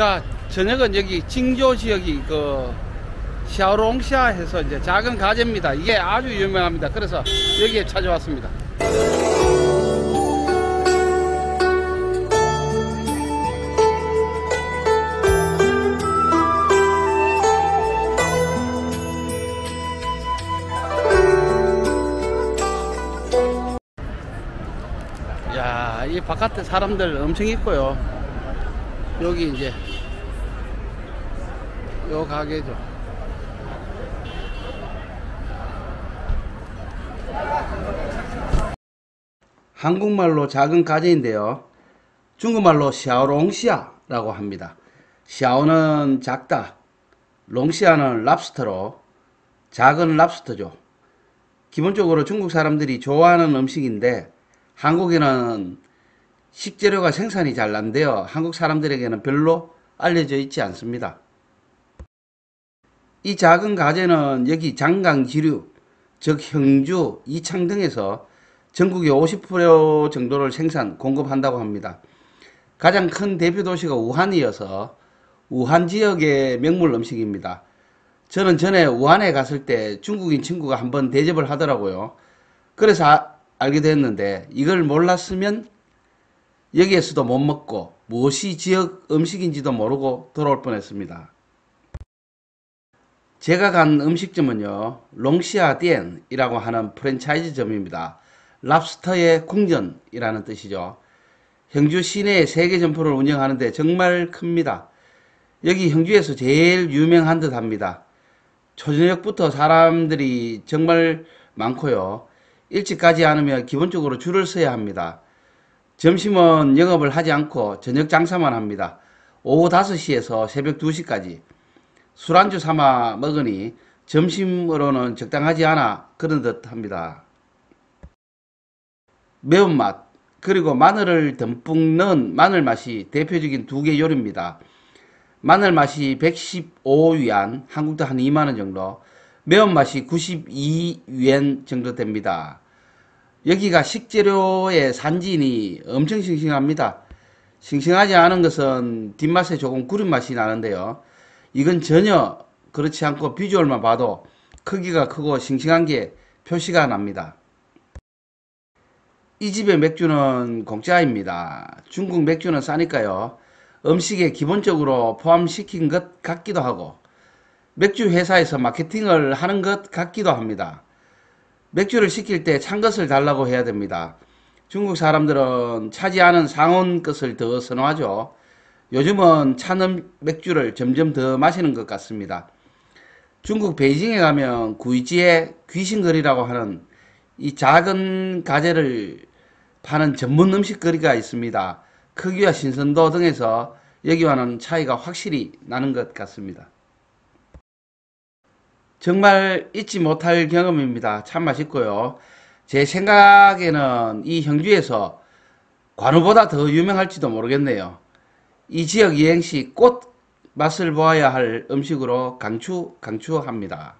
자, 저녁은 여기 징조 지역이 그 샤오롱샤 해서 이제 작은 가재입니다. 이게 아주 유명합니다. 그래서 여기에 찾아왔습니다. 야, 이 바깥에 사람들 엄청 있고요. 여기 이제 요 가게죠. 한국말로 작은 가재인데요, 중국말로 샤오롱시아라고 합니다. 샤오는 작다, 롱시아는 랍스터로 작은 랍스터죠. 기본적으로 중국 사람들이 좋아하는 음식인데, 한국에는 식재료가 생산이 잘 안 돼요. 한국 사람들에게는 별로 알려져 있지 않습니다. 이 작은 가재는 여기 장강 지류, 즉 형주, 이창 등에서 전국의 50% 정도를 생산, 공급한다고 합니다. 가장 큰 대표 도시가 우한이어서 우한 지역의 명물 음식입니다. 저는 전에 우한에 갔을 때 중국인 친구가 한번 대접을 하더라고요. 그래서 알게 됐는데, 이걸 몰랐으면 여기에서도 못 먹고 무엇이 지역 음식인지도 모르고 돌아올 뻔했습니다. 제가 간 음식점은요, 롱시아디엔 이라고 하는 프랜차이즈점입니다. 랍스터의 궁전이라는 뜻이죠. 형주 시내에 3개 점포를 운영하는데 정말 큽니다. 여기 형주에서 제일 유명한 듯 합니다. 초저녁부터 사람들이 정말 많고요, 일찍 가지 않으면 기본적으로 줄을 서야 합니다. 점심은 영업을 하지 않고 저녁 장사만 합니다. 오후 5시에서 새벽 2시까지 술안주 삼아 먹으니 점심으로는 적당하지 않아 그런 듯 합니다. 매운맛, 그리고 마늘을 듬뿍 넣은 마늘맛이 대표적인 2개 요리입니다. 마늘맛이 115위안, 한국도 한 2만원 정도, 매운맛이 92위엔 정도 됩니다. 여기가 식재료의 산지니 엄청 싱싱합니다. 싱싱하지 않은 것은 뒷맛에 조금 구린 맛이 나는데요, 이건 전혀 그렇지 않고 비주얼만 봐도 크기가 크고 싱싱한 게 표시가 납니다. 이 집의 맥주는 공짜입니다. 중국 맥주는 싸니까요, 음식에 기본적으로 포함시킨 것 같기도 하고 맥주 회사에서 마케팅을 하는 것 같기도 합니다. 맥주를 시킬 때 찬 것을 달라고 해야 됩니다. 중국 사람들은 차지 않은 상온 것을 더 선호하죠. 요즘은 찬 맥주를 점점 더 마시는 것 같습니다. 중국 베이징에 가면 구이지에 귀신거리라고 하는 이 작은 가재를 파는 전문 음식거리가 있습니다. 크기와 신선도 등에서 여기와는 차이가 확실히 나는 것 같습니다. 정말 잊지 못할 경험입니다. 참 맛있고요. 제 생각에는 이 형주에서 관우보다 더 유명할지도 모르겠네요. 이 지역 여행시 꽃 맛을 보아야 할 음식으로 강추합니다.